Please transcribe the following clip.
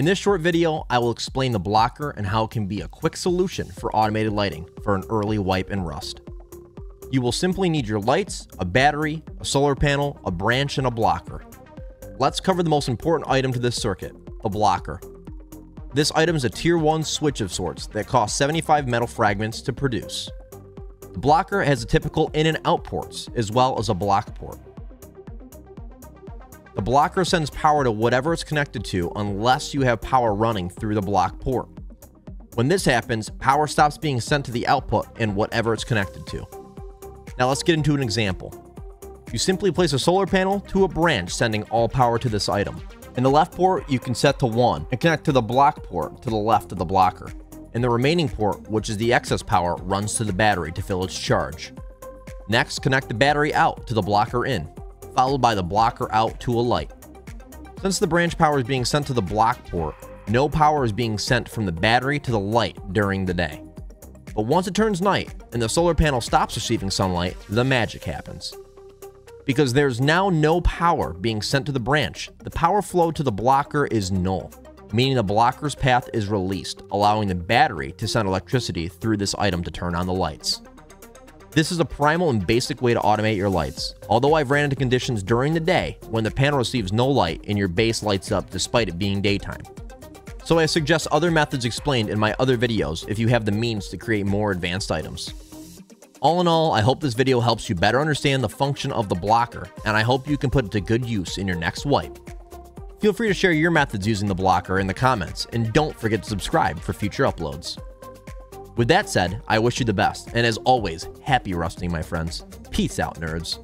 In this short video, I will explain the blocker and how it can be a quick solution for automated lighting for an early wipe in Rust. You will simply need your lights, a battery, a solar panel, a branch, and a blocker. Let's cover the most important item to this circuit, the blocker. This item is a tier 1 switch of sorts that costs 75 metal fragments to produce. The blocker has a typical in and out ports as well as a block port. The blocker sends power to whatever it's connected to unless you have power running through the block port. When this happens, power stops being sent to the output and whatever it's connected to. Now let's get into an example. You simply place a solar panel to a branch sending all power to this item. In the left port, you can set to 1 and connect to the block port to the left of the blocker. And the remaining port, which is the excess power, runs to the battery to fill its charge. Next, connect the battery out to the blocker in, followed by the blocker out to a light. Since the branch power is being sent to the block port, no power is being sent from the battery to the light during the day. But once it turns night and the solar panel stops receiving sunlight, the magic happens. Because there's now no power being sent to the branch, the power flow to the blocker is null, meaning the blocker's path is released, allowing the battery to send electricity through this item to turn on the lights. This is a primal and basic way to automate your lights, although I've ran into conditions during the day when the panel receives no light and your base lights up despite it being daytime. So I suggest other methods explained in my other videos if you have the means to create more advanced items. All in all, I hope this video helps you better understand the function of the blocker, and I hope you can put it to good use in your next wipe. Feel free to share your methods using the blocker in the comments, and don't forget to subscribe for future uploads. With that said, I wish you the best, and as always, happy rusting, my friends. Peace out, nerds.